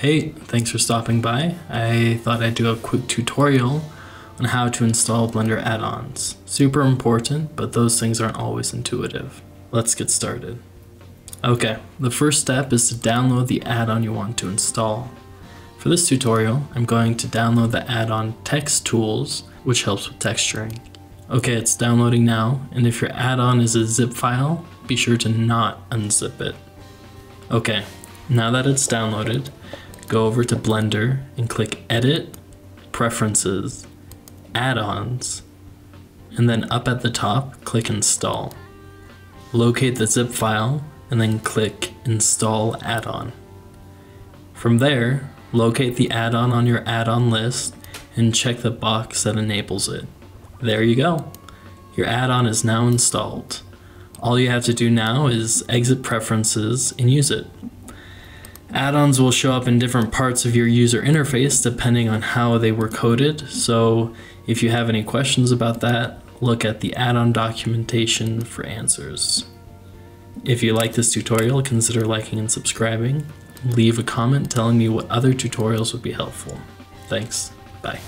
Hey, thanks for stopping by. I thought I'd do a quick tutorial on how to install Blender add-ons. Super important, but those things aren't always intuitive. Let's get started. Okay, the first step is to download the add-on you want to install. For this tutorial, I'm going to download the add-on Text Tools, which helps with texturing. Okay, it's downloading now, and if your add-on is a zip file, be sure to not unzip it. Okay, now that it's downloaded, go over to Blender and click Edit, Preferences, Add-ons, and then up at the top, click Install. Locate the zip file, and then click Install Add-on. From there, locate the add-on on your add-on list and check the box that enables it. There you go. Your add-on is now installed. All you have to do now is exit Preferences and use it. Add-ons will show up in different parts of your user interface depending on how they were coded, so if you have any questions about that, look at the add-on documentation for answers. If you like this tutorial, consider liking and subscribing. Leave a comment telling me what other tutorials would be helpful. Thanks. Bye.